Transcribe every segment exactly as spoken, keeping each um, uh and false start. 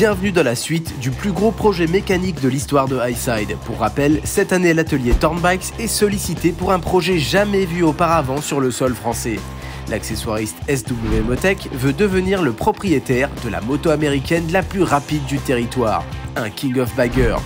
Bienvenue dans la suite du plus gros projet mécanique de l'histoire de Highside. Pour rappel, cette année l'atelier Thorn Bikes est sollicité pour un projet jamais vu auparavant sur le sol français. L'accessoiriste S W-Motech veut devenir le propriétaire de la moto américaine la plus rapide du territoire, un King of Baggers.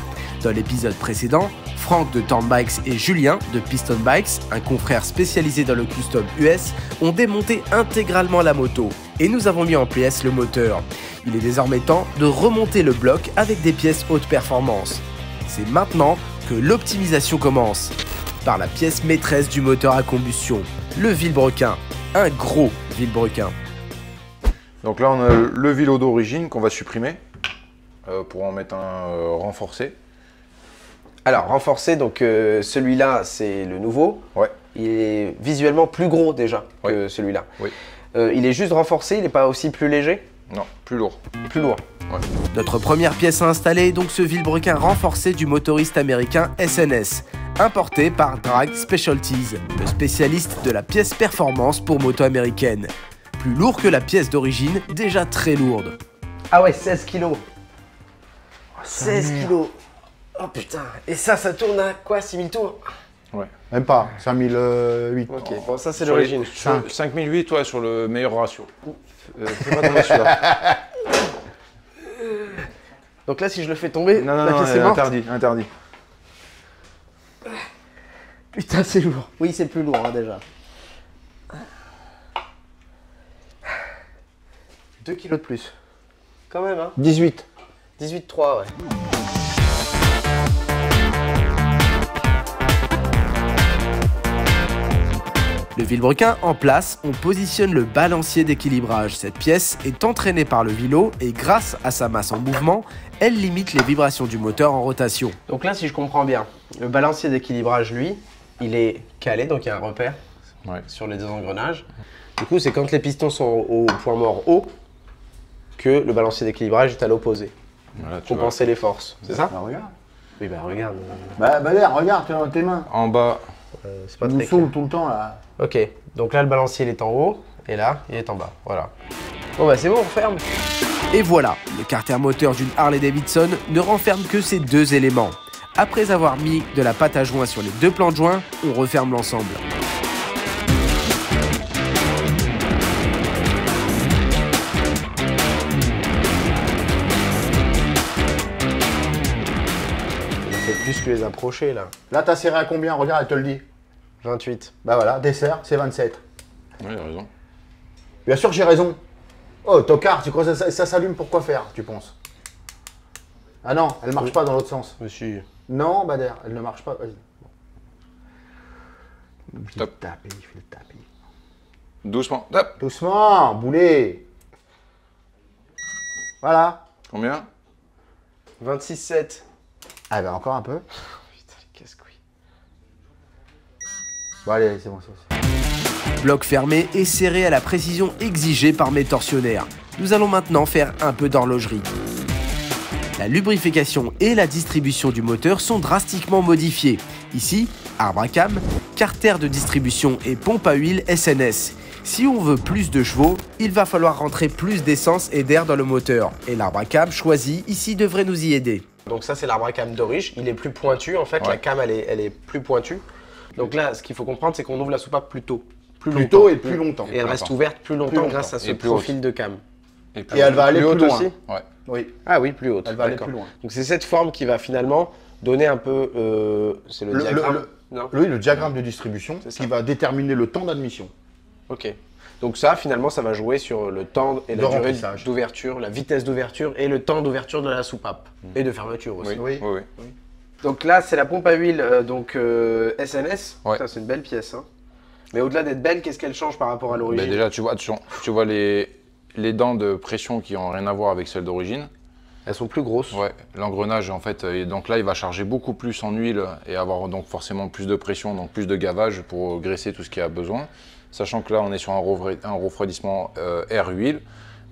Dans l'épisode précédent, Franck de Thorn Bikes et Julien de Piston Bikes, un confrère spécialisé dans le custom U S, ont démonté intégralement la moto et nous avons mis en pièces le moteur. Il est désormais temps de remonter le bloc avec des pièces haute performance. C'est maintenant que l'optimisation commence, par la pièce maîtresse du moteur à combustion, le vilebrequin. Un gros vilebrequin. Donc là, on a le vélo d'origine qu'on va supprimer euh, pour en mettre un euh, renforcé. Alors, renforcé, donc euh, celui-là, c'est le nouveau. Ouais. Il est visuellement plus gros déjà ouais. que celui-là. Oui. Euh, il est juste renforcé, il n'est pas aussi plus léger? Non, plus lourd. Plus lourd. Ouais. Notre première pièce à installer est donc ce vilebrequin renforcé du motoriste américain S N S. Importé par Drag Specialties, le spécialiste de la pièce performance pour moto américaine. Plus lourd que la pièce d'origine, déjà très lourde. Ah ouais, seize kilos. Oh, seize kilos. Oh putain. Et ça, ça tourne à quoi, six mille tours? Ouais. Même pas, cinq mille huit. Ok, oh, bon, ça c'est l'origine. cinq mille huit, ouais, sur le meilleur ratio. Euh, fais pas tomber celui-là. Donc là, si je le fais tomber, non, non, la pièce non, est morte. Interdit, interdit. Putain, c'est lourd. Oui, c'est plus lourd hein, déjà. deux kilos de plus. Quand même, hein. dix-huit. dix-huit virgule trois, ouais. Le vilebrequin en place, on positionne le balancier d'équilibrage. Cette pièce est entraînée par le vélo et grâce à sa masse en mouvement, elle limite les vibrations du moteur en rotation. Donc là, si je comprends bien, le balancier d'équilibrage, lui, il est calé, donc il y a un repère ouais. sur les deux engrenages. Du coup, c'est quand les pistons sont au point mort haut que le balancier d'équilibrage est à l'opposé. Voilà, pour compenser les forces, c'est ça? Bah, regarde. Oui, bah regarde. Bah, Bader, regarde, tu as dans tes mains. En bas. Euh, c'est pas très clair. Tout le temps, là. Ok, donc là, le balancier, il est en haut, et là, il est en bas, voilà. Bon, bah c'est bon, on ferme. Et voilà, le carter moteur d'une Harley-Davidson ne renferme que ces deux éléments. Après avoir mis de la pâte à joint sur les deux plans de joint, on referme l'ensemble. Il fait plus que les approcher, là. Là, t'as serré à combien? Regarde, elle te le dit. vingt-huit. Bah voilà, dessert, c'est vingt-sept. Ouais, il a raison. Bien sûr que j'ai raison. Oh, tocard, tu crois que ça, ça s'allume pour quoi faire, tu penses? Ah non, elle marche oui. pas dans l'autre sens. Monsieur. Non, Bader, elle ne marche pas. Vas-y. Bon. Je vais le taper, je vais le taper. Doucement. Top. Doucement, boulet. Voilà. Combien? vingt-six virgule sept. Ah bah encore un peu. Putain, les casse-couilles. Bon, allez, c'est bon, c'est bon. Bloc fermé et serré à la précision exigée par mes torsionnaires. Nous allons maintenant faire un peu d'horlogerie. La lubrification et la distribution du moteur sont drastiquement modifiées. Ici, arbre à cam, carter de distribution et pompe à huile S N S. Si on veut plus de chevaux, il va falloir rentrer plus d'essence et d'air dans le moteur. Et l'arbre à cam choisi ici devrait nous y aider. Donc ça c'est l'arbre à cam d'origine, il est plus pointu en fait, ouais. la cam elle est, elle est plus pointue. Donc là, ce qu'il faut comprendre, c'est qu'on ouvre la soupape plus tôt. Plus, plus tôt et plus longtemps. Et elle reste ouverte plus longtemps, plus longtemps. grâce à ce profil haute. de cam. Et, plus et elle va aller plus, plus loin. Aussi ouais. Oui. Ah oui, plus haute. Elle va aller plus loin. Donc c'est cette forme qui va finalement donner un peu, euh, c'est le, le diagramme. Le, le, non oui, le diagramme de distribution qui va déterminer le temps d'admission. Ok. Donc ça, finalement, ça va jouer sur le temps et la durée d'ouverture, la vitesse d'ouverture et le temps d'ouverture de la soupape mmh. et de fermeture aussi. Oui, oui, oui. oui. oui. Donc là, c'est la pompe à huile euh, donc euh, S N S. Ouais. C'est une belle pièce. Hein. Mais au-delà d'être belle, qu'est-ce qu'elle change par rapport à l'origine? Bah déjà, tu vois, tu, tu vois les, les dents de pression qui n'ont rien à voir avec celles d'origine. Elles sont plus grosses. Ouais. L'engrenage, en fait, et donc là, il va charger beaucoup plus en huile et avoir donc forcément plus de pression, donc plus de gavage pour graisser tout ce qu'il y a besoin. Sachant que là, on est sur un, refra un refroidissement euh, air-huile.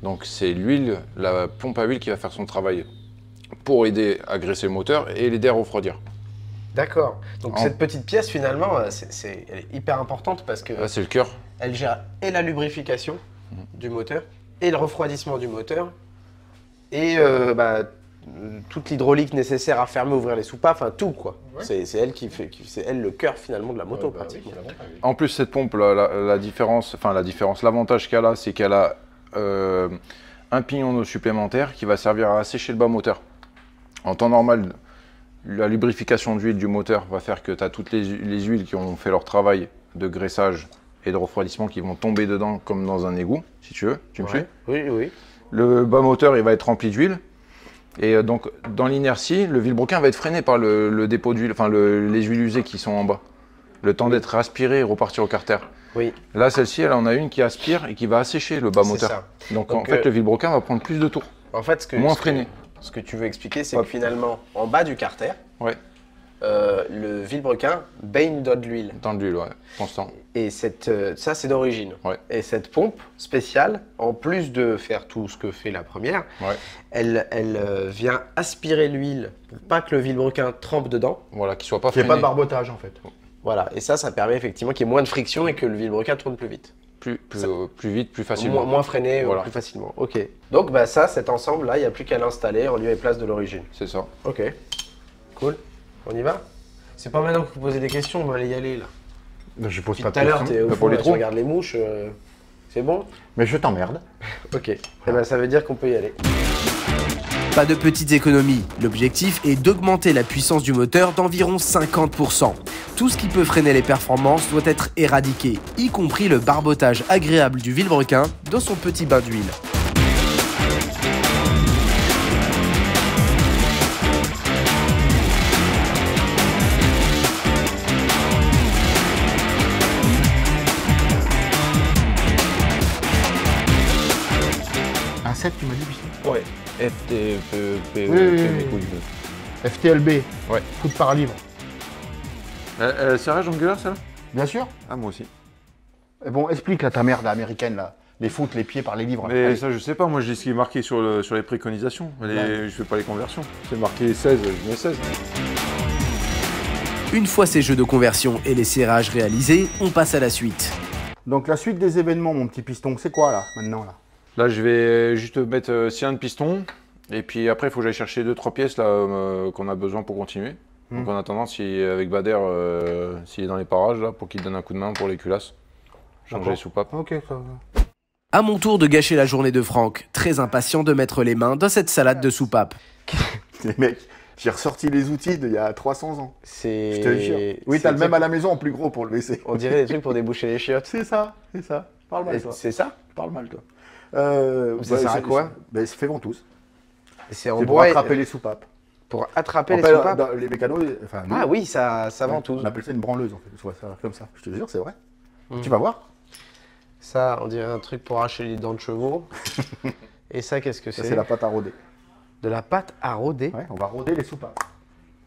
Donc c'est l'huile, la pompe à huile qui va faire son travail pour aider à graisser le moteur et l'aider à refroidir. D'accord. Donc en... cette petite pièce finalement, c'est, c'est, elle est hyper importante parce que c'est le cœur. Elle gère et la lubrification mmh. du moteur et le refroidissement du moteur et euh, bah, toute l'hydraulique nécessaire à fermer, ouvrir les soupapes, enfin tout quoi. Ouais. C'est elle qui fait, c'est elle le cœur finalement de la moto, ouais, bah, pratiquement. Oui, oui. En plus cette pompe, la, la, la différence, enfin la différence, l'avantage qu'elle a, c'est qu'elle a euh, un pignon d'eau supplémentaire qui va servir à assécher le bas moteur. En temps normal, la lubrification d'huile du moteur va faire que tu as toutes les, les huiles qui ont fait leur travail de graissage et de refroidissement qui vont tomber dedans comme dans un égout, si tu veux. Tu me suis ? Oui, oui. Le bas moteur, il va être rempli d'huile. Et donc, dans l'inertie, le vilebrequin va être freiné par le, le dépôt d'huile, enfin le, les huiles usées qui sont en bas. Le temps d'être aspiré et repartir au carter. Oui. Là, celle-ci, elle en a une qui aspire et qui va assécher le bas moteur. Ça. Donc, donc, en euh... fait, le vilebrequin va prendre plus de tours. En fait, ce que, moins ce freiné. Que, ce que tu veux expliquer, c'est que finalement, en bas du carter, ouais. euh, le vilebrequin baigne dans de l'huile. Dans de l'huile, ouais, constant. Et cette, euh, ça, c'est d'origine. Ouais. Et cette pompe spéciale, en plus de faire tout ce que fait la première, ouais. elle, elle euh, vient aspirer l'huile pour pas que le vilebrequin trempe dedans. Voilà, qu'il soit pas freiné. Qu'il n'y ait pas de barbotage, en fait. Voilà, et ça, ça permet effectivement qu'il y ait moins de friction et que le vilebrequin tourne plus vite. Plus, plus, euh, plus vite, plus facilement. Moins, moins freiné, voilà. euh, plus facilement. Ok. Donc, bah, ça, cet ensemble-là, il n'y a plus qu'à l'installer en lieu et place de l'origine. C'est ça. Ok. Cool. On y va? C'est pas maintenant que vous posez des questions, on va y aller, là. Ben, je pose Puis, pas de questions. Tout à l'heure, tu bah, regardes les mouches. Euh, C'est bon? Mais je t'emmerde. Ok. Voilà. Et ben, ça veut dire qu'on peut y aller. Pas de petites économies. L'objectif est d'augmenter la puissance du moteur d'environ cinquante pour cent. Tout ce qui peut freiner les performances doit être éradiqué, y compris le barbotage agréable du vilebrequin dans son petit bain d'huile. Un sept, tu m'as dit, putain. Ouais. F T P, F T L B. Ouais. Coûte par livre. Euh, euh, serrage angulaire, ça? Bien sûr. Ah, moi aussi. Et bon, explique là, ta merde américaine, là. Les foutes, les pieds par les livres. Mais allez. Ça, je sais pas. Moi, j'ai ce qui est marqué sur, le, sur les préconisations. Les, ouais. Je fais pas les conversions. C'est marqué seize, je mets seize. Une fois ces jeux de conversion et les serrages réalisés, on passe à la suite. Donc, la suite des événements, mon petit piston, c'est quoi, là, maintenant, là? Là, je vais juste mettre euh, six de piston. Et puis après, il faut que j'aille chercher deux trois pièces là euh, qu'on a besoin pour continuer. Donc en attendant, si, avec Bader, euh, s'il est dans les parages, là, pour qu'il donne un coup de main pour les culasses. Changer les soupapes. Ok, ça va. À mon tour de gâcher la journée de Franck, très impatient de mettre les mains dans cette salade de soupapes. Les mecs, j'ai ressorti les outils d'il y a trois cents ans. C'est... Je te jure. Oui, t'as le même à la maison en plus gros pour le laisser. On dirait des trucs pour déboucher les chiottes. C'est ça, c'est ça. Parle mal, toi. C'est ça? Parle mal, toi. Euh, bah, ça sert à quoi? Ben, ça fait ventouse. C'est en bois. Pour attraper et... les soupapes. Pour attraper les soupapes. Les mécanos, enfin, ah oui, ça, ça ventouse. On appelle ça une branleuse en fait, ouais, ça, comme ça. Je te jure, c'est vrai. Mmh. Tu vas voir. Ça, on dirait un truc pour arracher les dents de chevaux. Et ça, qu'est-ce que c'est? C'est la pâte à rôder. De la pâte à rôder? Ouais, on va rôder les soupapes.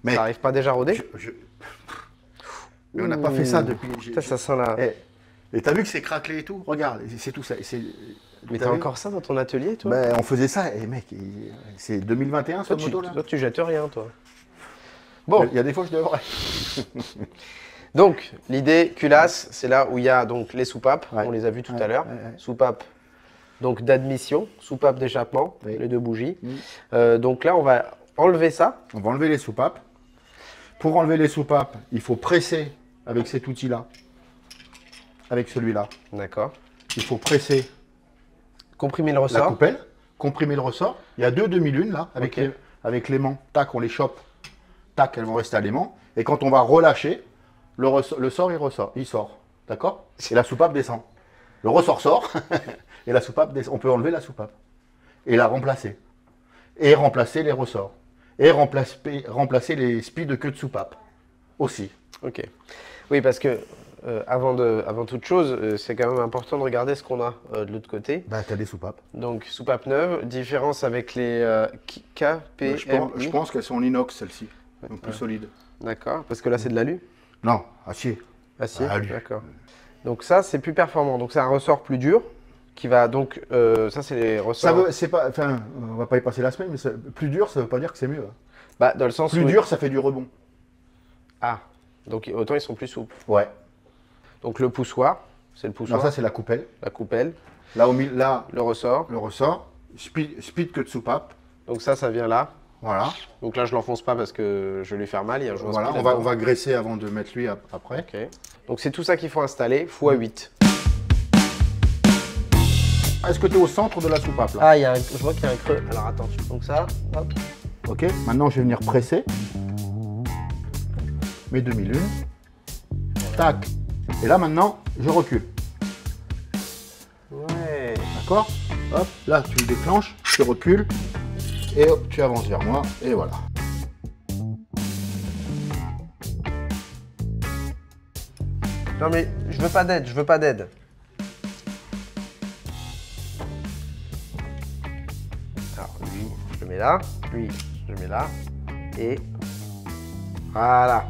Mais ça n'arrive pas déjà à rôder? je, je... Mais on n'a pas fait ça depuis. Putain, ça sent la. Hey. Et t'as vu que c'est craquelé et tout? Regarde, c'est tout ça. Mais t'as encore ça dans ton atelier, toi? Ben, on faisait ça, et mec, c'est deux mille vingt et un, cette moto-là. Toi, tu jettes rien, toi. Bon, il y a des fois, je devrais. Donc, l'idée, culasse, c'est là où il y a donc les soupapes, ouais. On les a vues tout ouais, à l'heure. Ouais, ouais. Soupapes donc d'admission, soupapes d'échappement, oui. Les deux bougies. Mmh. Euh, donc là, on va enlever ça. On va enlever les soupapes. Pour enlever les soupapes, il faut presser avec cet outil-là. Avec celui-là. D'accord. Il faut presser. Comprimer le ressort. La coupelle, comprimer le ressort. Il y a deux demi-lunes là, avec okay. l'aimant. Tac, on les chope. Tac, elles vont rester à l'aimant. Et quand on va relâcher, le, ressort, le sort, il ressort. Il sort. D'accord? Et la soupape descend. Le ressort sort. Et la soupape descend. On peut enlever la soupape. Et la remplacer. Et remplacer les ressorts. Et remplacer, remplacer les spies de queue de soupape. Aussi. Ok. Oui, parce que. Euh, avant, de, avant toute chose, euh, c'est quand même important de regarder ce qu'on a euh, de l'autre côté. Bah, t'as des soupapes. Donc, soupapes neuves, différence avec les euh, K P M I. Je pense, pense qu'elles sont en inox, celles-ci, ouais. Donc plus ouais. solides. D'accord, parce que là, c'est de l'alu? Non, acier. Acier, ah, d'accord. Donc ça, c'est plus performant. Donc, c'est un ressort plus dur qui va donc... Euh, ça, c'est les ressorts... Ça veut, pas, on va pas y passer la semaine, mais ça, plus dur, ça veut pas dire que c'est mieux. Hein. Bah, dans le sens plus où... dur, ça fait du rebond. Ah, donc autant ils sont plus souples. Ouais. Donc le poussoir, c'est le poussoir. Non, ça c'est la coupelle. La coupelle. Là, au milieu, là, le ressort. Le ressort. Speed, speed queue de soupape. Donc ça, ça vient là. Voilà. Donc là, je l'enfonce pas parce que je vais lui faire mal. Il y a un jour voilà, on va, on va graisser avant de mettre lui après. Okay. Donc c'est tout ça qu'il faut installer, fois huit. Est-ce que tu es au centre de la soupape là? Ah, y a un... je vois qu'il y a un creux. Alors attends, tu... donc ça, hop. Ok, maintenant je vais venir presser. Mes demi-lunes. Tac. Et là maintenant, je recule. Ouais. D'accord. Hop, là tu le déclenches, tu recules. Et hop, tu avances vers moi, et voilà. Non mais, je veux pas d'aide, je veux pas d'aide. Alors lui, je le mets là, lui, je le mets là, et... Voilà.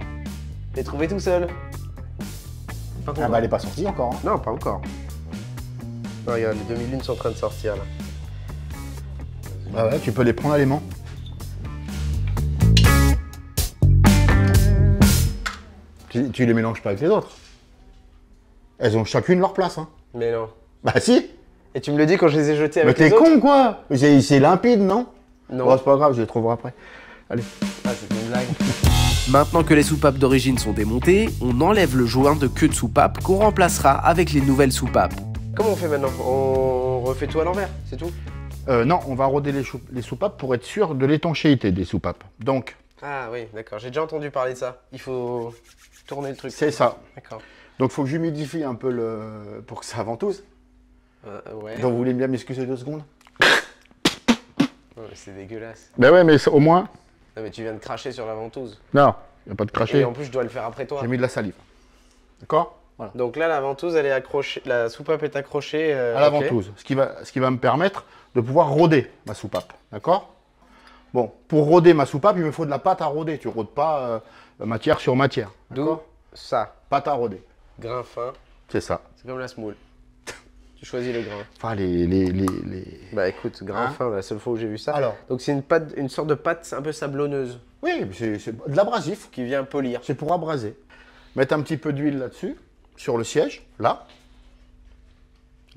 T'es trouvé tout seul. Pas ah bah elle est pas sortie encore. Hein. Non, pas encore. Non, regarde, les demi-lunes sont en train de sortir là. Ah ouais, tu peux les prendre à l'aimant. Tu, tu les mélanges pas avec les autres. Elles ont chacune leur place. Hein. Mais non. Bah si. Et tu me le dis quand je les ai jetées avec les autres. Mais t'es con quoi. C'est limpide, non? Non. Oh, c'est pas grave, je les trouverai après. Allez. Ah, c'est une blague. Maintenant que les soupapes d'origine sont démontées, on enlève le joint de queue de soupape qu'on remplacera avec les nouvelles soupapes. Comment on fait maintenant? On refait tout à l'envers, c'est tout? Euh, non, on va roder les, les soupapes pour être sûr de l'étanchéité des soupapes. Donc. Ah oui, d'accord. J'ai déjà entendu parler de ça. Il faut tourner le truc. C'est ça. D'accord. Donc il faut que j'humidifie un peu le pour que ça ventouse. Euh, ouais. Donc vous voulez bien m'excuser deux secondes? Oh, c'est dégueulasse. Ben ouais, mais au moins. Non mais tu viens de cracher sur la ventouse. Non, il n'y a pas de cracher. Et en plus je dois le faire après toi. J'ai mis de la salive. D'accord. Voilà. Donc là la ventouse, elle est accrochée, la soupape est accrochée euh... à la okay. ventouse. Ce qui va, ce qui va me permettre de pouvoir roder ma soupape, d'accord? Bon, pour roder ma soupape, il me faut de la pâte à roder. Tu ne rodes pas euh, matière sur matière, d'accord? D'où ça. Pâte à roder. Grain fin. C'est ça. C'est comme la semoule. Tu choisis le grain. Enfin, les... les, les, les... Bah écoute, grain hein? fin, la seule fois où j'ai vu ça. Alors. Donc c'est une, une sorte de pâte un peu sablonneuse. Oui, c'est de l'abrasif. Qui vient polir. C'est pour abraser. Mettre un petit peu d'huile là-dessus, sur le siège, là.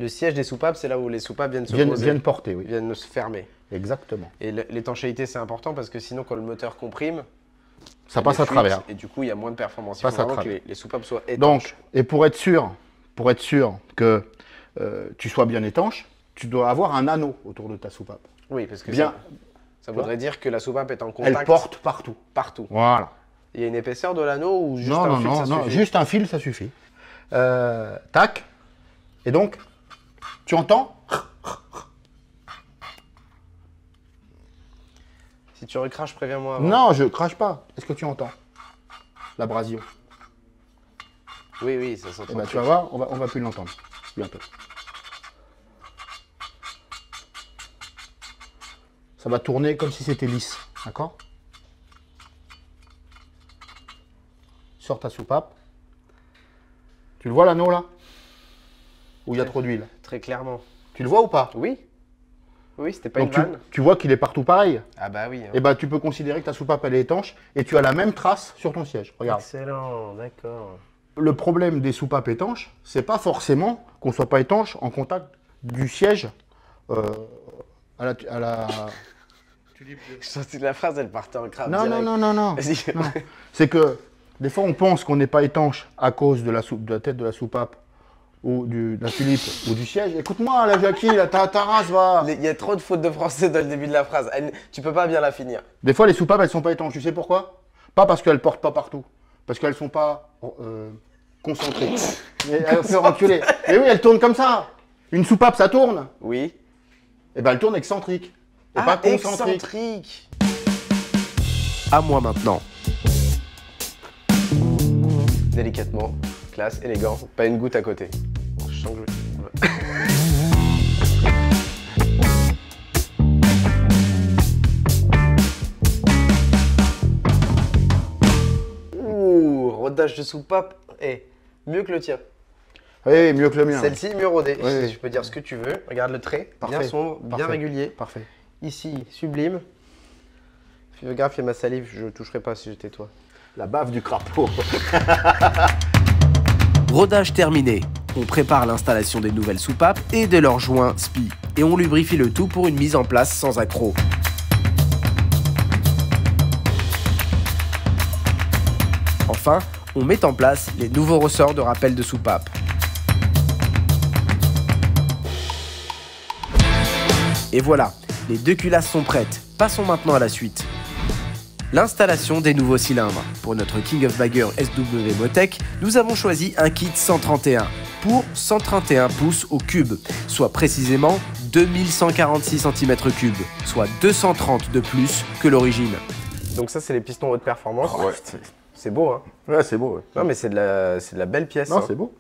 Le siège des soupapes, c'est là où les soupapes viennent se viennent, poser, viennent porter, oui. Viennent se fermer. Exactement. Et l'étanchéité, c'est important parce que sinon, quand le moteur comprime, ça passe à fuites, travers. Et du coup, il y a moins de performance. Il faut vraiment que les, les soupapes soient étanches. Donc, et pour être sûr, pour être sûr que euh, tu sois bien étanche, tu dois avoir un anneau autour de ta soupape. Oui, parce que bien, ça, ça voudrait dire que la soupape est en contact. Elle porte partout. Partout. Voilà. Il y a une épaisseur de l'anneau ou juste non, un non, fil, non, ça non, suffit. Juste un fil, ça suffit. Euh, tac. Et donc. Tu entends? Si tu recraches, préviens-moi. Non, je crache pas. Est-ce que tu entends? L'abrasion. Oui, oui, ça s'entend. Eh ben, tu vas voir, on va, on va plus l'entendre. Bientôt. Ça va tourner comme si c'était lisse. D'accord? Sors ta soupape. Tu le vois l'anneau là? Où il y a trop d'huile? Très clairement. Tu le vois ou pas? Oui. Oui, c'était pas donc une vanne. Tu, tu vois qu'il est partout pareil. Ah bah oui. Hein. Et bah tu peux considérer que ta soupape elle est étanche et tu as la même trace sur ton siège. Regarde. Excellent, d'accord. Le problème des soupapes étanches, c'est pas forcément qu'on soit pas étanche en contact du siège euh, à la. À la... Je sentais que la phrase elle partait en crabe. Non, direct. non, non, non, non. non. C'est que des fois on pense qu'on n'est pas étanche à cause de la, soupe, de la tête de la soupape. Ou du, de la tulipe, ou du siège. Écoute-moi, la Jackie, là, ta, ta race, va. Il y a trop de fautes de français dans le début de la phrase. Elle, tu peux pas bien la finir. Des fois, les soupapes, elles sont pas étanches. Tu sais pourquoi? Pas parce qu'elles portent pas partout. Parce qu'elles sont pas euh, concentrées. Et elles sont reculées. Mais oui, elles tournent comme ça. Une soupape, ça tourne. Oui. Et ben, elle tourne excentrique. Et ah, pas concentrique. Excentrique. À moi maintenant. Délicatement. Classe, élégant, pas une goutte à côté. Je sens que je... Ouais. Ouh, rodage de soupape, eh, mieux que le tien. Oui, mieux que le mien. Celle-ci, mieux rodée. Oui. Je peux dire ce que tu veux. Regarde le trait, parfait. Bien sombre, parfait. Bien régulier. Parfait. Ici, sublime. Fais gaffe, il y a ma salive, je toucherai pas si j'étais toi. La bave du crapaud. Rodage terminé, on prépare l'installation des nouvelles soupapes et de leurs joints S P I et on lubrifie le tout pour une mise en place sans accroc. Enfin, on met en place les nouveaux ressorts de rappel de soupape. Et voilà, les deux culasses sont prêtes. Passons maintenant à la suite. L'installation des nouveaux cylindres. Pour notre King of Baggers S W-Motech, nous avons choisi un kit cent trente et un pour cent trente et un pouces au cube, soit précisément deux mille cent quarante-six centimètres cubes, soit deux cent trente de plus que l'origine. Donc ça, c'est les pistons haute performance. Oh, ouais. C'est beau, hein? Ouais, c'est beau. Ouais. Non, mais c'est de, de la belle pièce. Non, hein. C'est beau.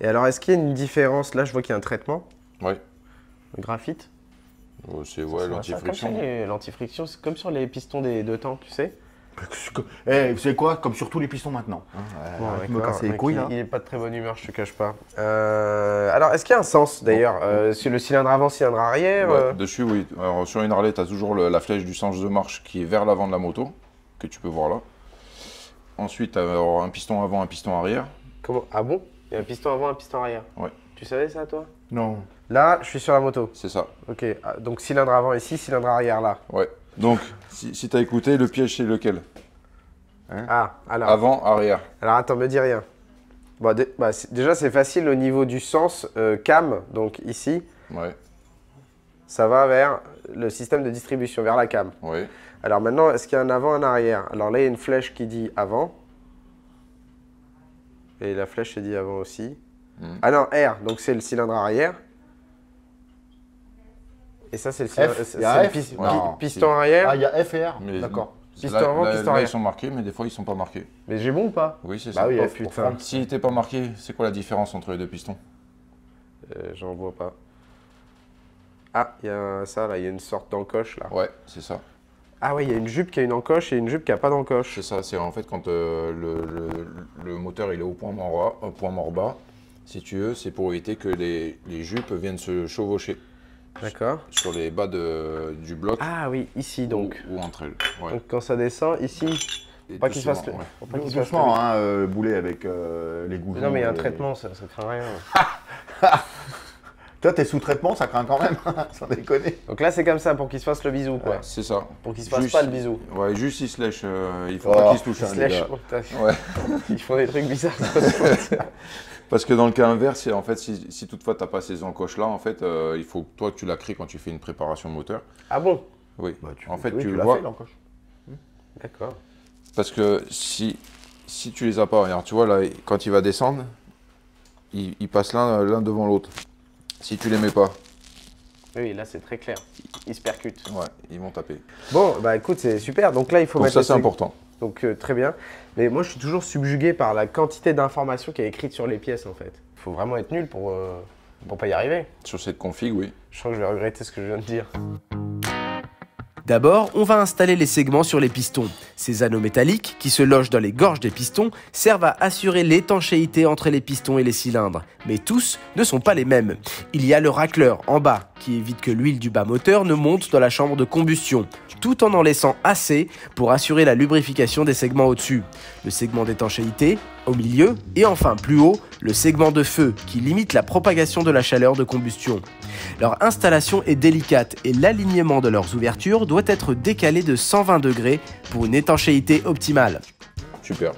Et alors, est-ce qu'il y a une différence? Là, je vois qu'il y a un traitement. Oui. Le graphite. Ouais, c'est ouais, l'antifriction. L'antifriction, c'est comme sur les pistons des deux temps, tu sais. Eh, c'est quoi? Comme sur tous les pistons maintenant. Il n'est pas de très bonne humeur, je te cache pas. Euh, alors, est-ce qu'il y a un sens d'ailleurs bon. euh, Sur le cylindre avant, cylindre arrière ouais, euh... Dessus, oui. Alors, sur une Harley, tu as toujours le, la flèche du sens de marche qui est vers l'avant de la moto, que tu peux voir là. Ensuite, tu as un piston avant, un piston arrière. Comment? Ah bon? Il y a un piston avant, un piston arrière? Ouais. Tu savais ça, toi? Non. Là, je suis sur la moto. C'est ça. Ok. Ah, donc, cylindre avant ici, cylindre arrière là. Ouais. Donc, si, si tu as écouté, le piège, c'est lequel hein? Ah, alors. Avant, arrière. Alors, attends, me dis rien. Bon, de, bah, déjà, c'est facile au niveau du sens euh, cam, donc ici. Ouais. Ça va vers le système de distribution, vers la cam. Oui. Alors maintenant, est-ce qu'il y a un avant, un arrière? Alors là, il y a une flèche qui dit avant. Et la flèche se dit avant aussi. Mmh. Ah non, R, donc c'est le cylindre arrière. Et ça, c'est le, le pis, ouais, non, piston arrière. Ah, il y a F et R. D'accord. Piston là, avant, là, piston là, arrière. Ils sont marqués, mais des fois, ils ne sont pas marqués. Mais j'ai bon ou pas? Oui, c'est bah ça. Oui, oh, putain. Si il n'était pas marqué, c'est quoi la différence entre les deux pistons? euh, J'en vois pas. Ah, il y a ça, là, il y a une sorte d'encoche, là. Ouais, c'est ça. Ah ouais, il y a une jupe qui a une encoche et une jupe qui n'a pas d'encoche. C'est ça, c'est en fait quand euh, le, le, le moteur il est au point mort, au point mort bas, si tu veux, c'est pour éviter que les, les jupes viennent se chevaucher. D'accord. Sur les bas de, du bloc. Ah oui, ici donc. Ou, ou entre elles. Ouais. Donc quand ça descend, ici, et pas qu'il se fasse le... Pas qu'il se fasse hein, euh, boulet avec euh, les goulons. Non mais il y a un traitement, ça, ça craint rien. Ouais. Toi, t'es sous traitement, ça craint quand même, sans déconner. Donc là, c'est comme ça, pour qu'il se fasse le bisou, quoi. Ouais, c'est ça. Pour qu'il se fasse juste, pas le bisou. Ouais, juste il se lèche, euh, il faut oh, pas qu'il se touche. Il se lèche, oh, ouais. Ils font des trucs bizarres. Parce que dans le cas inverse, en fait, si, si toutefois t'as pas ces encoches-là, en fait, euh, il faut que toi, tu la crées quand tu fais une préparation moteur. Ah bon? Oui. Bah, tu, en fait, oui, tu, tu l'as fait, l'encoche. D'accord. Parce que si, si tu les as pas, regarde, tu vois, là, quand il va descendre, il, il passe l'un devant l'autre. Si tu les mets pas. Oui, là c'est très clair. Ils se percutent. Ouais, ils vont taper. Bon, bah écoute, c'est super. Donc là, il faut mettre. Donc ça, c'est important. Donc euh, très bien. Mais moi, je suis toujours subjugué par la quantité d'informations qui est écrite sur les pièces en fait. Il faut vraiment être nul pour euh, pour pas y arriver. Sur cette config, oui. Je crois que je vais regretter ce que je viens de dire. D'abord, on va installer les segments sur les pistons. Ces anneaux métalliques, qui se logent dans les gorges des pistons, servent à assurer l'étanchéité entre les pistons et les cylindres. Mais tous ne sont pas les mêmes. Il y a le racleur en bas, qui évite que l'huile du bas moteur ne monte dans la chambre de combustion, tout en en laissant assez pour assurer la lubrification des segments au-dessus. Le segment d'étanchéité, au milieu, et enfin plus haut, le segment de feu, qui limite la propagation de la chaleur de combustion. Leur installation est délicate et l'alignement de leurs ouvertures doit être décalé de cent vingt degrés pour une étanchéité optimale. Super.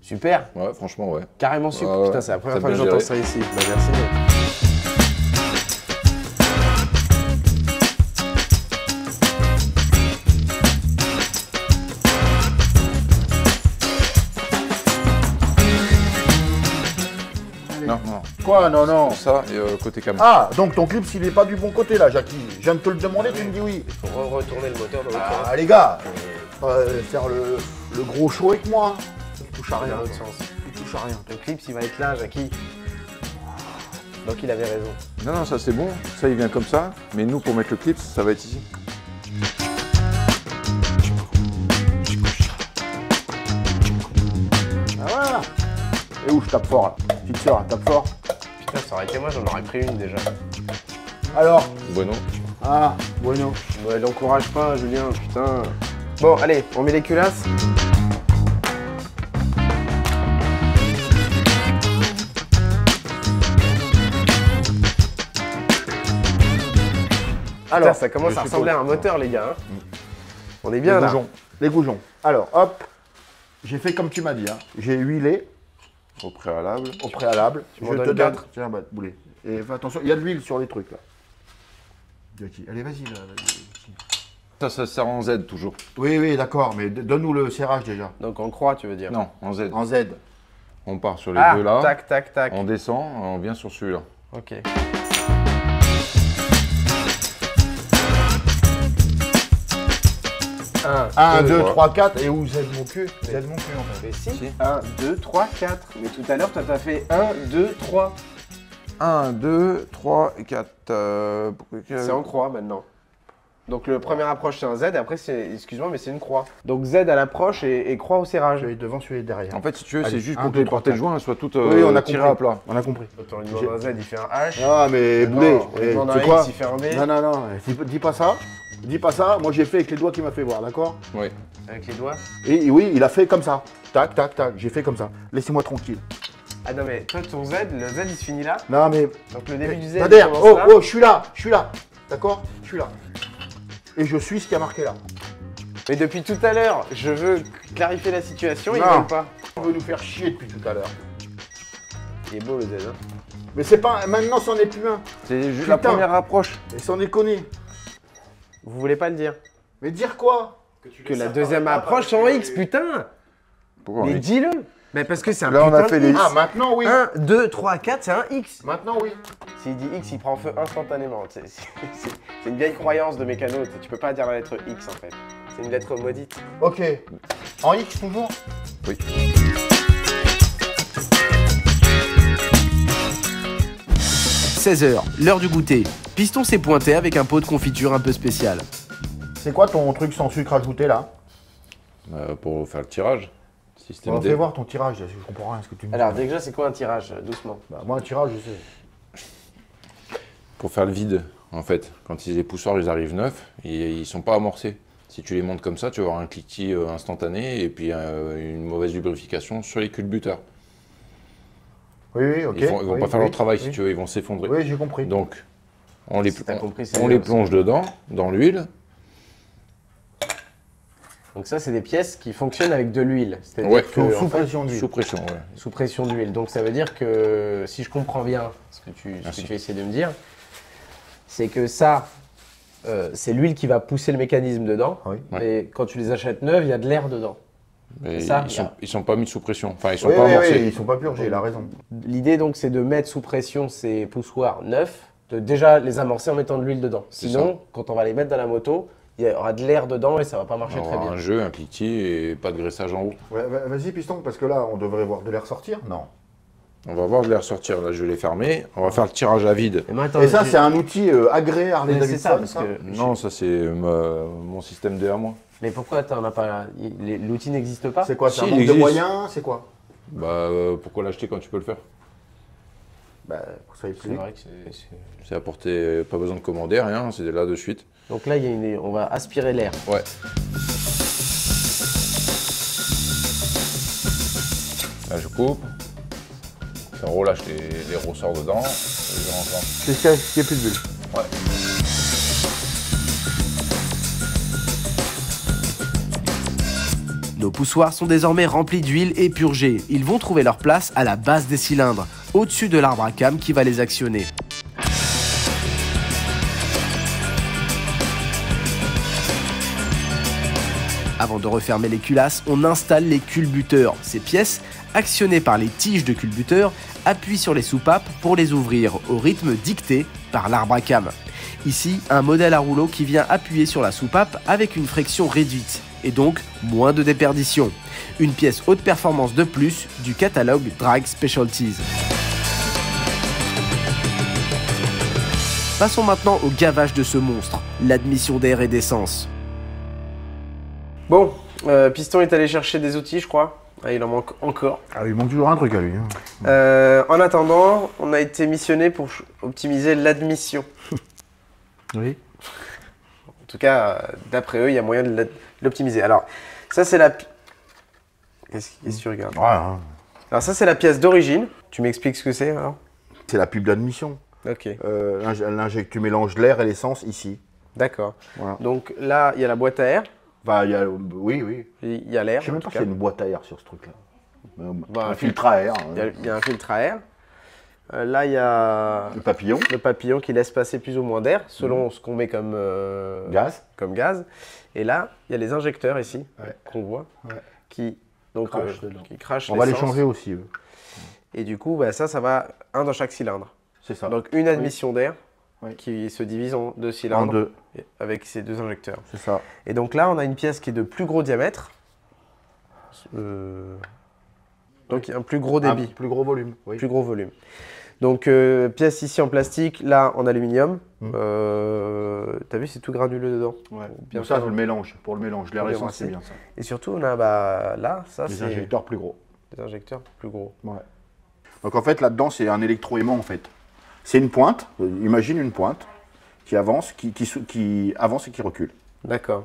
Super. Ouais, franchement, ouais. Carrément super. Euh, Putain, c'est la première fois que j'entends ça ici. Bah, merci. Quoi? Non, non. Ça, et euh, côté cam. Ah, donc ton clip, s'il n'est pas du bon côté, là, Jackie. Je viens de te le demander, tu me dis oui. Il faut re retourner le moteur dans l'autre sens. Ah, les gars, euh, faire le, le gros show avec moi. Il touche à rien. Dans l'autre sens. Il touche à rien. Le clip, il va être là, Jackie. Donc il avait raison. Non, non, ça, c'est bon. Ça, il vient comme ça. Mais nous, pour mettre le clip, ça va être ici. Ah, voilà. Et où je tape fort, là? Petite sœur, tape fort. Putain, ça aurait été moi, j'en aurais pris une déjà. Alors Bueno. Ah, Bueno. Bah, l'encourage pas, Julien, putain. Bon, allez, on met les culasses. Alors, putain, ça commence à ressembler à un moteur, les gars. Hein. On est bien les là. Goujons. Les goujons. Alors, hop. J'ai fait comme tu m'as dit, hein. J'ai huilé au préalable. Au préalable. Tu je te donne. Quatre. Tiens, bah, boulet. Et fais attention, il y a de l'huile sur les trucs là. Allez, vas-y. Ça, ça sert en Z toujours. Oui, oui, d'accord, mais donne-nous le serrage déjà. Donc en croix, tu veux dire? Non, en Z. En Z. On part sur les ah, deux là. Tac, tac, tac. On descend, on vient sur celui-là. Ok. un, deux, trois, quatre, et où Z mon cul? Z mon cul en fait. Si. un, deux, trois, quatre. Mais tout à l'heure, toi, t'as fait un, deux, trois. un, deux, trois, quatre. Euh... C'est en croix maintenant. Donc le premier approche c'est un Z et après c'est, excuse-moi, mais c'est une croix. Donc Z à l'approche et, et croix au serrage. Et devant, celui derrière. En fait, si tu veux, c'est juste pour que les portées de joint soient toutes euh, oui, on a tirées à plat. On a compris. Quand on lui demande un Z, il fait un H. Ah mais boulet, tu crois? Non, non, non, dis pas ça. Dis pas ça, moi j'ai fait avec les doigts qu'il m'a fait voir, d'accord? Oui. Avec les doigts? Et oui, il a fait comme ça. Tac, tac, tac, j'ai fait comme ça. Laissez-moi tranquille. Ah non mais toi ton Z, le Z il se finit là. Non mais... Donc le début mais, du Z il commence oh, là. Oh, je suis là, je suis là. D'accord? Je suis là. Et je suis ce qui a marqué là. Mais depuis tout à l'heure, je veux clarifier la situation, non. Ils veulent pas. On veut nous faire chier depuis tout à l'heure. Il est beau le Z, hein. Mais c'est pas... Maintenant c'en est plus un. C'est juste la première approche. Et c'en est connu. Vous voulez pas le dire? Mais dire quoi? Que, tu que la deuxième approche en X, putain. Pourquoi? Mais dis-le. Mais parce que c'est un là, putain on a fait les... Ah, maintenant, oui. un, deux, trois, quatre, c'est un X. Maintenant, oui. S'il dit X, il prend feu instantanément. C'est une vieille croyance de mécano. Tu peux pas dire la lettre X, en fait. C'est une lettre maudite. Ok. En X, toujours? Oui. seize heures, l'heure du goûter. Piston s'est pointé avec un pot de confiture un peu spécial. C'est quoi ton truc sans sucre ajouté, là? euh, Pour faire le tirage. On fait voir ton tirage, je comprends rien à ce que tu me dis. Alors déjà, c'est quoi un tirage, doucement? Bah, moi, un tirage, je sais. Pour faire le vide, en fait. Quand ils, les poussoirs, ils arrivent neufs, et ils sont pas amorcés. Si tu les montes comme ça, tu vas avoir un cliquetis euh, instantané et puis euh, une mauvaise lubrification sur les culbuteurs. Oui, oui, ok. Ils vont, ils vont oui, pas oui, faire oui, leur travail, oui. Si tu veux, ils vont s'effondrer. Oui, j'ai compris. Donc, on les, si on, compris, on les plonge dedans, dans l'huile. Donc ça, c'est des pièces qui fonctionnent avec de l'huile, c'est-à-dire ouais, que, sous, en fait, pression sous pression d'huile. Ouais. Sous pression d'huile. Donc ça veut dire que, si je comprends bien ce que tu, ce que tu essaies de me dire, c'est que ça, euh, c'est l'huile qui va pousser le mécanisme dedans. Oui. Ouais. Et quand tu les achètes neuves, il y a de l'air dedans. Mais ça, ils, sont, ils sont pas mis sous pression. Enfin, ils sont oui, pas oui, amorcés. Oui, ils sont pas purgés. Il a raison. L'idée donc, c'est de mettre sous pression ces poussoirs neufs, de déjà les amorcer en mettant de l'huile dedans. Sinon, quand on va les mettre dans la moto, il y aura de l'air dedans et ça va pas marcher on aura très bien. Un jeu, un cliquet et pas de graissage en haut. Ouais, vas-y piston, parce que là, on devrait voir de l'air sortir. Non. On va voir de l'air sortir. Là, je vais les fermer. On va faire le tirage à vide. Et, maintenant, et ça, c'est un outil euh, agréé à Harley-Davidson. Non, ça, c'est euh, mon système derrière moi. Mais pourquoi t'en as pas... L'outil n'existe pas? C'est quoi? C'est si, un manque de moyens? C'est quoi? Bah, euh, pourquoi l'acheter quand tu peux le faire? Bah, c'est vrai que c'est apporté, pas besoin de commander, rien, c'est là de suite. Donc là, il y a une, on va aspirer l'air. Ouais. Là, je coupe. Et on relâche les, les ressorts dedans. C'est ce qu'il n'y a plus de bulles. Ouais. Nos poussoirs sont désormais remplis d'huile et purgés. Ils vont trouver leur place à la base des cylindres, au-dessus de l'arbre à cames qui va les actionner. Avant de refermer les culasses, on installe les culbuteurs. Ces pièces, actionnées par les tiges de culbuteurs, appuient sur les soupapes pour les ouvrir au rythme dicté par l'arbre à cames. Ici, un modèle à rouleau qui vient appuyer sur la soupape avec une friction réduite et donc moins de déperdition. Une pièce haute performance de plus du catalogue Drag Specialties. Passons maintenant au gavage de ce monstre, l'admission d'air et d'essence. Bon, euh, Piston est allé chercher des outils, je crois. Ah, il en manque encore. Ah, il manque toujours un truc à lui. Hein. Euh, en attendant, on a été missionné pour optimiser l'admission. Oui. En tout cas, d'après eux, il y a moyen de l'optimiser. Alors, ça c'est la... Qu'est-ce que tu regardes ? Ouais, hein. Alors ça c'est la pièce d'origine. Tu m'expliques ce que c'est alors ? C'est la pub d'admission. Ok. Euh, tu mélanges l'air et l'essence ici. D'accord. Voilà. Donc là, il y a la boîte à air. Bah, y a, oui, oui. Il y a l'air. Je ne sais même pas s'il y a une boîte à air sur ce truc-là. Bah, un filtre à air. Il y, y a un filtre à air. Euh, là, il y a le papillon. Le papillon qui laisse passer plus ou moins d'air, selon mmh. ce qu'on met comme, euh, gaz. comme gaz. Et là, il y a les injecteurs ici, ouais. qu'on voit, ouais. qui, donc, crache euh, qui crachent. On va les changer aussi. Eux. Et du coup, bah, ça, ça va un dans chaque cylindre. C'est ça. Donc, une admission oui. d'air oui. qui se divise en deux cylindres. En deux. Avec ces deux injecteurs. C'est ça. Et donc là, on a une pièce qui est de plus gros diamètre. Euh... Donc, un plus gros débit. Un plus gros volume. Oui. Plus gros volume. Donc, euh, pièce ici en plastique, là en aluminium. Mmh. Euh, T'as vu, c'est tout granuleux dedans. Ouais. Bien ça, pour le mélange. Pour le mélange, l'air essence, c'est bien ça. Et surtout, on a bah, là, ça, c'est... Des injecteurs plus gros. Des injecteurs plus gros. Ouais. Donc, en fait, là-dedans, c'est un électroaimant, en fait. C'est une pointe. Imagine une pointe qui avance, qui, qui, qui avance et qui recule. D'accord.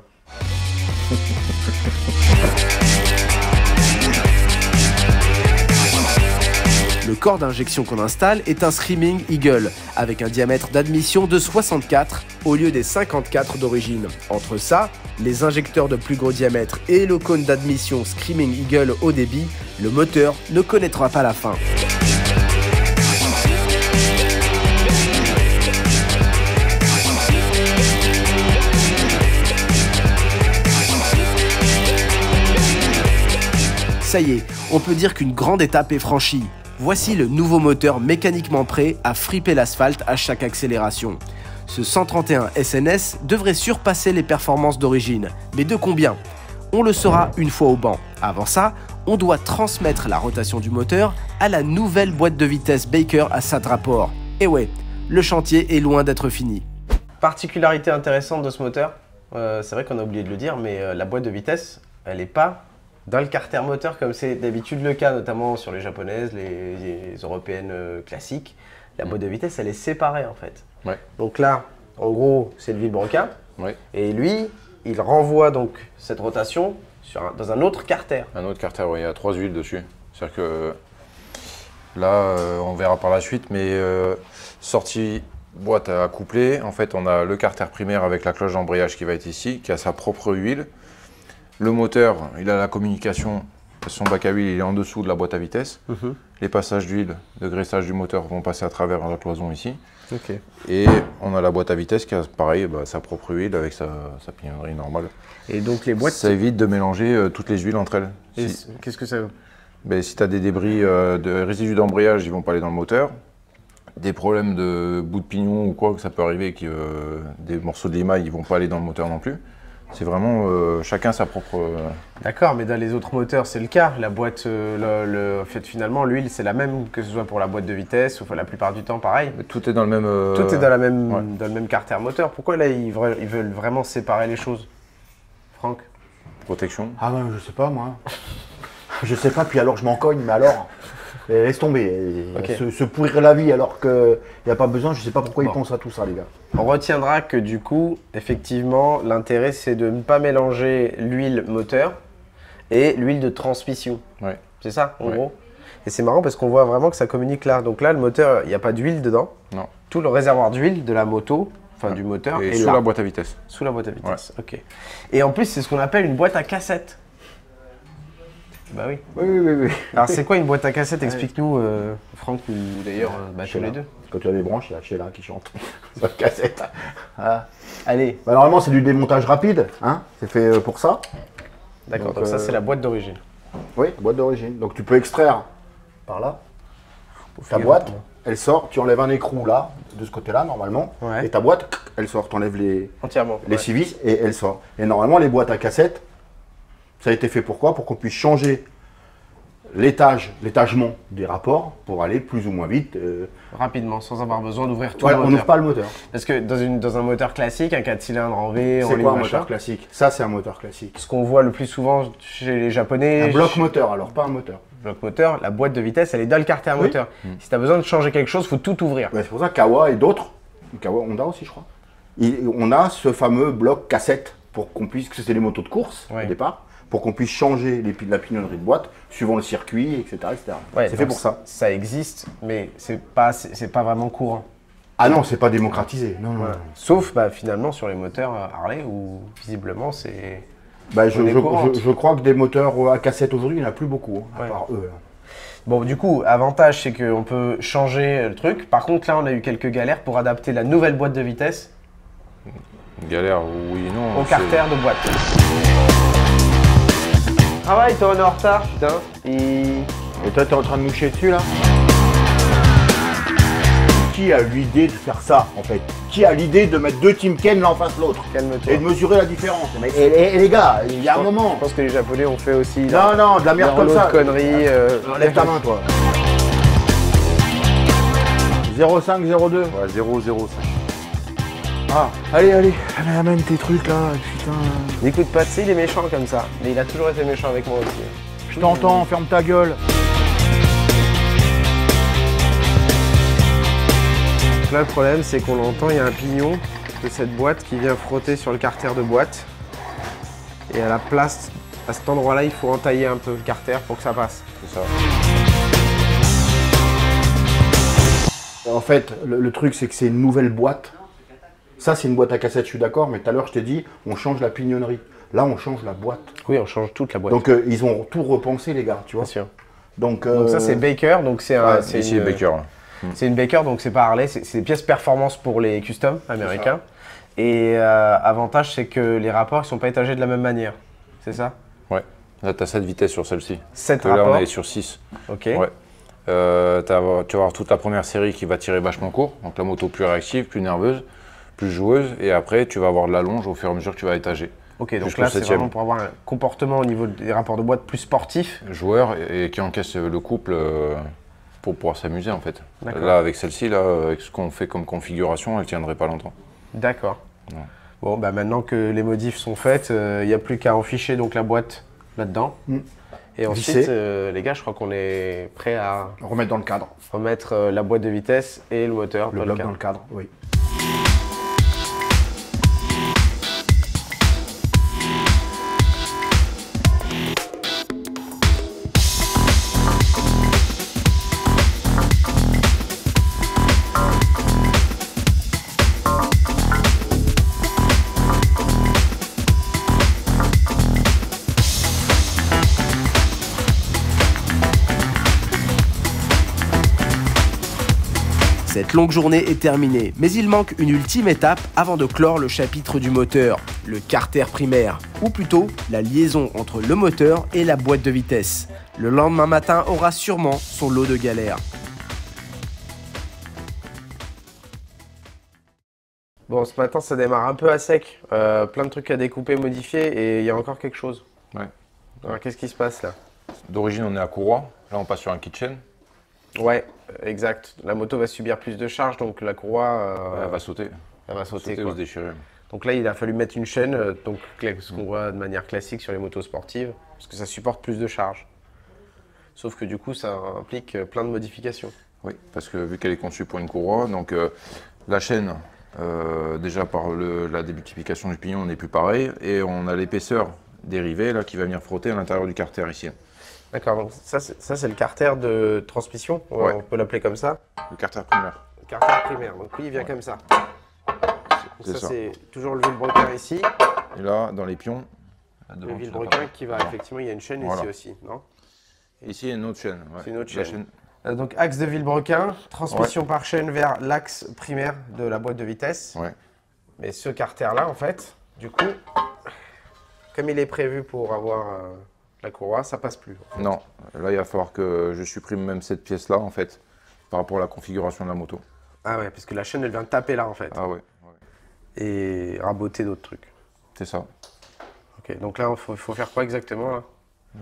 Le corps d'injection qu'on installe est un Screaming Eagle, avec un diamètre d'admission de soixante-quatre au lieu des cinquante-quatre d'origine. Entre ça, les injecteurs de plus gros diamètre et le cône d'admission Screaming Eagle haut débit, le moteur ne connaîtra pas la fin. Ça y est, on peut dire qu'une grande étape est franchie. Voici le nouveau moteur mécaniquement prêt à friper l'asphalte à chaque accélération. Ce cent trente et un S N S devrait surpasser les performances d'origine, mais de combien? On le saura une fois au banc. Avant ça, on doit transmettre la rotation du moteur à la nouvelle boîte de vitesse Baker à Sad Rapport. Et ouais, le chantier est loin d'être fini. Particularité intéressante de ce moteur, euh, c'est vrai qu'on a oublié de le dire, mais euh, la boîte de vitesse, elle n'est pas... dans le carter moteur, comme c'est d'habitude le cas, notamment sur les japonaises, les, les européennes classiques, la boîte de vitesse, elle est séparée en fait. Ouais. Donc là, en gros, c'est le vilebrequin. Ouais. Et lui, il renvoie donc cette rotation sur un, dans un autre carter. Un autre carter, oui, il y a trois huiles dessus. C'est-à-dire que là, on verra par la suite, mais euh, sortie boîte à coupler, en fait, on a le carter primaire avec la cloche d'embrayage qui va être ici, qui a sa propre huile. Le moteur, il a la communication, son bac à huile il est en dessous de la boîte à vitesse. Mmh. Les passages d'huile, le graissage du moteur vont passer à travers la cloison ici. Okay. Et on a la boîte à vitesse qui a pareil, bah, sa propre huile avec sa, sa pignonnerie normale. Et donc les boîtes... Ça évite de mélanger euh, toutes les huiles entre elles. Si... Qu'est-ce que ça veut ben, si tu as des débris, euh, de résidus d'embrayage, ils vont pas aller dans le moteur. Des problèmes de bout de pignon ou quoi, que ça peut arriver, qui, euh, des morceaux de limaille, ils vont pas aller dans le moteur non plus. C'est vraiment euh, chacun sa propre... Euh... D'accord, mais dans les autres moteurs, c'est le cas. La boîte, euh, le, le, en fait, finalement, l'huile, c'est la même, que ce soit pour la boîte de vitesse, ou enfin, la plupart du temps, pareil. Mais tout est dans le même... Euh... Tout est dans, la même, ouais. dans le même carter moteur. Pourquoi, là, ils, vre ils veulent vraiment séparer les choses, Franck? Protection. Ah ben, je sais pas, moi. Je sais pas, puis alors, je m'en cogne, mais alors... Laisse tomber, okay. se, se pourrir la vie alors qu'il n'y a pas besoin, je ne sais pas pourquoi bon. ils pensent à tout ça les gars. On retiendra que du coup, effectivement, l'intérêt c'est de ne pas mélanger l'huile moteur et l'huile de transmission. Ouais. C'est ça en ouais. gros. Et c'est marrant parce qu'on voit vraiment que ça communique là. Donc là, le moteur, il n'y a pas d'huile dedans. Non. Tout le réservoir d'huile de la moto, enfin ouais. du moteur, et est sous là. la boîte à vitesse. Sous la boîte à vitesse, ouais. ok. Et en plus, c'est ce qu'on appelle une boîte à cassette. Bah oui. Oui, oui, oui, oui. Alors, c'est quoi une boîte à cassette? Explique-nous, euh, Franck, ou d'ailleurs, euh, bah, tous les deux. Quand tu as des branches, il y a Sheila qui chante. Sur la cassette. Ah. Allez. Bah, normalement, c'est du démontage rapide, hein. C'est fait pour ça. D'accord, donc, donc euh... ça, c'est la boîte d'origine. Oui, la boîte d'origine. Donc, tu peux extraire par là ta boîte, elle sort, tu enlèves un écrou là, de ce côté-là, normalement, ouais. et ta boîte, elle sort. Tu enlèves les, Entièrement, les ouais. civis et elle sort. Et normalement, les boîtes à cassette, ça a été fait pourquoi? Pour qu'on puisse changer l'étage, l'étagement des rapports pour aller plus ou moins vite. Euh... Rapidement, sans avoir besoin d'ouvrir tout ouais, le moteur. On n'ouvre pas le moteur. Parce que dans, une, dans un moteur classique, un quatre cylindres en V, on C'est quoi un moteur classique? Ça, c'est un moteur classique. Ce qu'on voit le plus souvent chez les Japonais. Un bloc chez... moteur, alors pas un moteur. Bloc moteur, la boîte de vitesse, elle est dans le carter oui. moteur. Mmh. Si tu as besoin de changer quelque chose, il faut tout ouvrir. Ouais, c'est pour ça que Kawa et d'autres, Kawa Honda aussi, je crois, il, on a ce fameux bloc cassette pour qu'on puisse, que c'est les motos de course ouais. au départ. Pour qu'on puisse changer les de la pignonnerie de boîte suivant le circuit, et cetera et cetera. Ouais, c'est fait pour ça. Ça existe, mais c'est pas c'est pas vraiment courant. Ah non, c'est pas démocratisé. Non, non. Ouais. Sauf bah, finalement sur les moteurs Harley où visiblement c'est bah, je, je, je, je crois que des moteurs à cassette aujourd'hui, il n'y en a plus beaucoup, hein, à ouais. part eux. Bon, du coup, avantage, c'est qu'on peut changer le truc. Par contre, là, on a eu quelques galères pour adapter la nouvelle boîte de vitesse. Galère, oui et non. Au carter de boîte. Ah ouais, t'es en retard, putain. Et, et toi, t'es en train de moucher dessus, là. Qui a l'idée de faire ça, en fait? Qui a l'idée de mettre deux Team Ken l'un en face de l'autre et de mesurer la différence? Mais, et, et, et les gars, il y a un moment. Je pense que les Japonais ont fait aussi. Non, là, non, de la merde comme ça. Conneries. Euh, Lève ta main, toi. zéro cinq, zéro deux. Ouais, zéro zéro cinq. Ah, allez, allez. Mais amène tes trucs là, putain. N'écoute pas, tu sais, il est méchant comme ça. Mais il a toujours été méchant avec moi aussi. Je t'entends, mmh. ferme ta gueule. Là, le problème, c'est qu'on l'entend, il y a un pignon de cette boîte qui vient frotter sur le carter de boîte. Et à la place, à cet endroit-là, il faut entailler un peu le carter pour que ça passe. C'est ça. En fait, le, le truc, c'est que c'est une nouvelle boîte. Ça, c'est une boîte à cassette, je suis d'accord, mais tout à l'heure, je t'ai dit, on change la pignonnerie. Là, on change la boîte. Oui, on change toute la boîte. Donc, euh, ils ont tout repensé, les gars, tu vois. Bien sûr. Donc, euh... donc ça, c'est Baker. Donc, c'est un. Ouais, c'est une... Baker. C'est une Baker, donc c'est pas Harley, c'est des pièces performance pour les custom américains. Et euh, avantage, c'est que les rapports ne sont pas étagés de la même manière, c'est ça? Ouais, là tu as sept vitesses sur celle-ci. sept rapports. Là on est sur six. Ok. Ouais. Euh, tu vas avoir toute la première série qui va tirer vachement court, donc la moto plus réactive, plus nerveuse, plus joueuse, et après tu vas avoir de la longe au fur et à mesure que tu vas étager. Ok, donc là c'est vraiment pour avoir un comportement au niveau des rapports de boîte plus sportif. Joueur et, et qui encaisse le couple. Euh... Pour pouvoir s'amuser en fait. Là avec celle-ci, là, avec ce qu'on fait comme configuration, elle tiendrait pas longtemps. D'accord. Ouais. Bon bah maintenant que les modifs sont faites, il euh, n'y a plus qu'à enficher donc la boîte là-dedans. Mmh. Et ensuite, euh, les gars, je crois qu'on est prêt à remettre dans le cadre. Remettre euh, la boîte de vitesse et le moteur le dans, bloc le cadre. dans le cadre. Oui. Cette longue journée est terminée, mais il manque une ultime étape avant de clore le chapitre du moteur, le carter primaire, ou plutôt la liaison entre le moteur et la boîte de vitesse. Le lendemain matin aura sûrement son lot de galères. Bon, ce matin ça démarre un peu à sec, euh, plein de trucs à découper, modifier, et il y a encore quelque chose. Ouais. Alors qu'est-ce qui se passe là? D'origine on est à courroie, là on passe sur un kitchen. Ouais, exact. La moto va subir plus de charge, donc la courroie euh, elle va sauter. Elle va sauter, sauter quoi. Ou se déchirer. Donc là, il a fallu mettre une chaîne, euh, donc ce qu'on voit de manière classique sur les motos sportives, parce que ça supporte plus de charge. Sauf que du coup, ça implique plein de modifications. Oui, parce que vu qu'elle est conçue pour une courroie, donc euh, la chaîne, euh, déjà par le, la démultiplication du pignon, n'est plus pareil, et on a l'épaisseur dérivée là qui va venir frotter à l'intérieur du carter ici. D'accord, donc ça c'est le carter de transmission, on, ouais. on peut l'appeler comme ça. Le carter primaire. Le carter primaire, donc lui il vient ouais. comme ça. Donc ça, ça. c'est toujours le vilebrequin ici. Et là, dans les pions. Le vilebrequin qui va, voilà. effectivement, il y a une chaîne voilà. ici aussi, non? Ici il y a une autre chaîne. Ouais. C'est une autre chaîne. chaîne. Euh, donc axe de vilebrequin, transmission ouais. par chaîne vers l'axe primaire de la boîte de vitesse. Ouais. Mais ce carter là en fait, du coup, comme il est prévu pour avoir... Euh, la courroie, ça passe plus. En fait. Non, là il va falloir que je supprime même cette pièce là en fait, par rapport à la configuration de la moto. Ah ouais, parce que la chaîne elle vient taper là en fait. Ah ouais. ouais. Et raboter d'autres trucs. C'est ça. Ok, donc là il faut, faut faire quoi exactement là?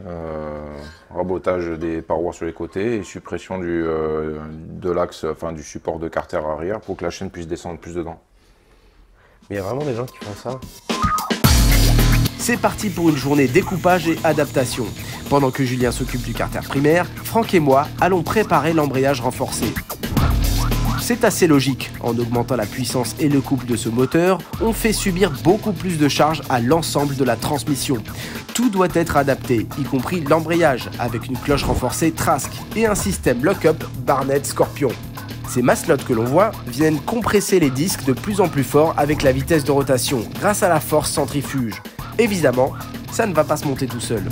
euh, Rabotage des parois sur les côtés et suppression du, euh, de l'axe, enfin du support de carter arrière pour que la chaîne puisse descendre plus dedans. Mais il y a vraiment des gens qui font ça. C'est parti pour une journée découpage et adaptation. Pendant que Julien s'occupe du carter primaire, Franck et moi allons préparer l'embrayage renforcé. C'est assez logique. En augmentant la puissance et le couple de ce moteur, on fait subir beaucoup plus de charge à l'ensemble de la transmission. Tout doit être adapté, y compris l'embrayage, avec une cloche renforcée Trask et un système lock-up Barnett Scorpion. Ces maslottes que l'on voit viennent compresser les disques de plus en plus fort avec la vitesse de rotation, grâce à la force centrifuge. Évidemment, ça ne va pas se monter tout seul.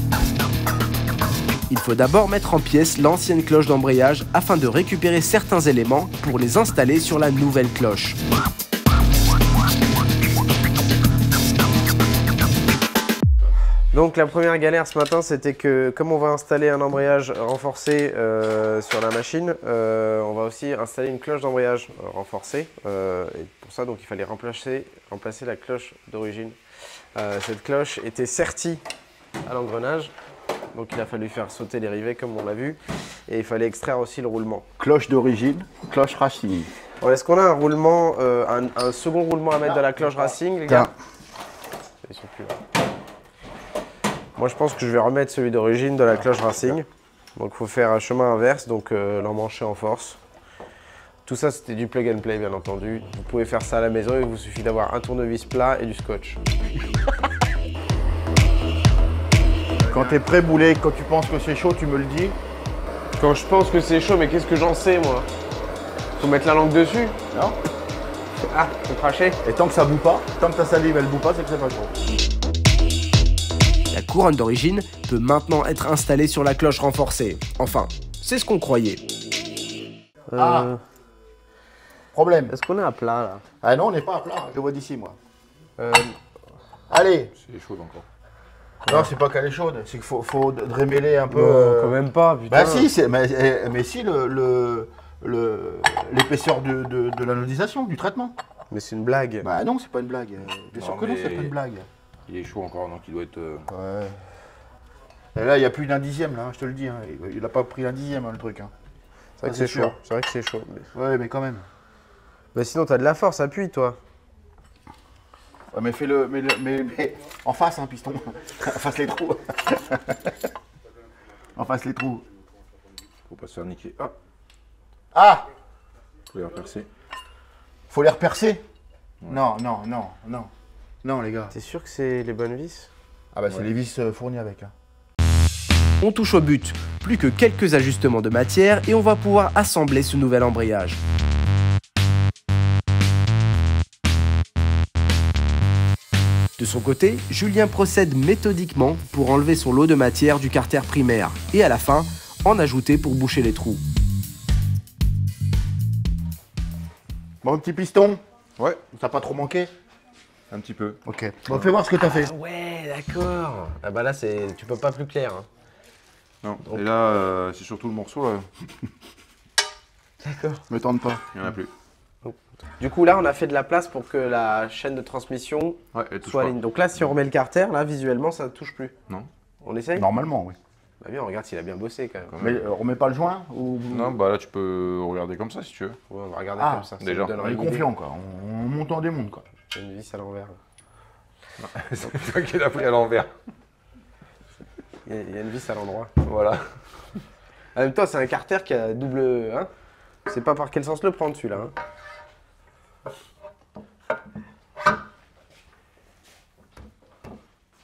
Il faut d'abord mettre en pièces l'ancienne cloche d'embrayage afin de récupérer certains éléments pour les installer sur la nouvelle cloche. Donc la première galère ce matin, c'était que comme on va installer un embrayage renforcé euh, sur la machine, euh, on va aussi installer une cloche d'embrayage renforcée. Euh, et pour ça, donc, il fallait remplacer, remplacer la cloche d'origine. Euh, cette cloche était sertie à l'engrenage, donc il a fallu faire sauter les rivets comme on l'a vu. Et il fallait extraire aussi le roulement. Cloche d'origine, cloche racing. Bon, est-ce qu'on a un roulement, euh, un, un second roulement à mettre dans la cloche racing, les gars? Ils sont plus là. Moi, je pense que je vais remettre celui d'origine de la cloche racing. Donc, il faut faire un chemin inverse, donc euh, l'emmancher en force. Tout ça, c'était du plug and play, bien entendu. Vous pouvez faire ça à la maison, il vous suffit d'avoir un tournevis plat et du scotch. Quand tu es prêt, Boulet, quand tu penses que c'est chaud, tu me le dis. Quand je pense que c'est chaud, mais qu'est-ce que j'en sais, moi? Faut mettre la langue dessus? Non. Ah, faut cracher. Et tant que ça boue pas, tant que ta salive, elle boue pas, c'est que c'est pas chaud. La couronne d'origine peut maintenant être installée sur la cloche renforcée. Enfin, c'est ce qu'on croyait. Euh... Ah. Problème. Est-ce qu'on est à plat, là? Ah non, on n'est pas à plat. Je vois d'ici, moi. Euh... Allez. C'est chaude encore. Non, ouais. C'est pas qu'elle est chaude. C'est qu'il faut, faut rémêler un peu... Non, euh... quand même pas, putain. Bah si, mais, mais si, l'épaisseur le, le, le, de, de, de l'anodisation, du traitement. Mais c'est une blague. Bah non, c'est pas une blague. Bien sûr que non, c'est pas une blague. Il est chaud encore, donc il doit être... Euh... Ouais. Et là, il n'y a plus d'un dixième, là, hein, je te le dis. Hein. Il n'a pas pris un dixième, hein, le truc. Hein. C'est vrai, vrai que c'est chaud. C'est vrai que c'est chaud. Mais... Ouais, mais quand même. Bah, sinon, tu as de la force, appuie, toi. Ouais, mais fais-le... Mais, mais, mais... En face, hein, piston. En face, les trous. En face, les trous. Faut pas se faire niquer. Ah. Ah. Faut les repercer. Faut les repercer, ouais. Non, non, non, non. Non, les gars. T'es sûr que c'est les bonnes vis? Ah bah, ouais. C'est les vis fournies avec. Hein. On touche au but. Plus que quelques ajustements de matière et on va pouvoir assembler ce nouvel embrayage. De son côté, Julien procède méthodiquement pour enlever son lot de matière du carter primaire et à la fin, en ajouter pour boucher les trous. Bon, petit piston. Ouais. T'as pas trop manqué? Un petit peu. Ok. Bon, fais voir ce que t'as fait. Ah ouais, d'accord. Ah bah là, c'est, tu peux pas plus clair. Hein. Non. Donc... Et là, euh, c'est surtout le morceau là. D'accord. Ne me tente pas. Il y en a plus. Donc. Du coup, là, on a fait de la place pour que la chaîne de transmission ouais, elle soit alignée. Donc là, si on remet le carter, là, visuellement, ça ne touche plus. Non. On essaye. Normalement, oui. Bah bien, on regarde s'il a bien bossé quand même. Quand même. Mais on remet pas le joint ou... Non, bah là, tu peux regarder comme ça si tu veux. Ouais, on va regarder ah, comme ça. Déjà. On est confiant quoi. On, on monte en démonte quoi. Une vis à l'envers. C'est toi qui l'as pris à l'envers. Il y, y a une vis à l'endroit. Voilà. En même temps, c'est un carter qui a double. Hein, c'est pas par quel sens le prendre celui-là. Hein.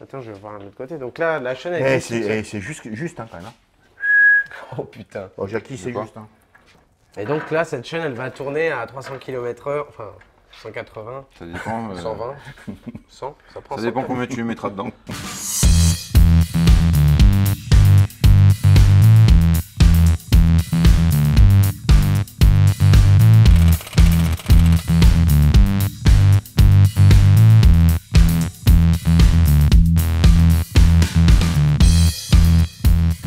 Attends, je vais voir un autre côté. Donc là, la chaîne est. Eh, c'est juste, juste hein, quand même. Hein. Oh putain. Oh, Jackie, c'est juste. Hein. Et donc là, cette chaîne, elle va tourner à trois cents kilomètres heure. Enfin. cent quatre-vingts, ça dépend, euh... cent vingt, cent, ça prend. Ça dépend combien tu mettras dedans.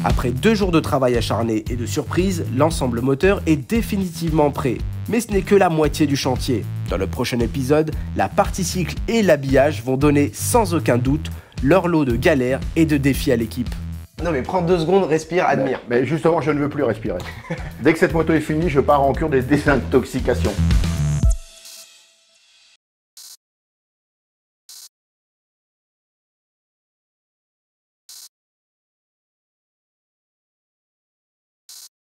Après deux jours de travail acharné et de surprise, l'ensemble moteur est définitivement prêt. Mais ce n'est que la moitié du chantier. Dans le prochain épisode, la partie cycle et l'habillage vont donner sans aucun doute leur lot de galères et de défis à l'équipe. Non mais prends deux secondes, respire, admire. Mais, mais justement, je ne veux plus respirer. Dès que cette moto est finie, je pars en cure des désintoxications.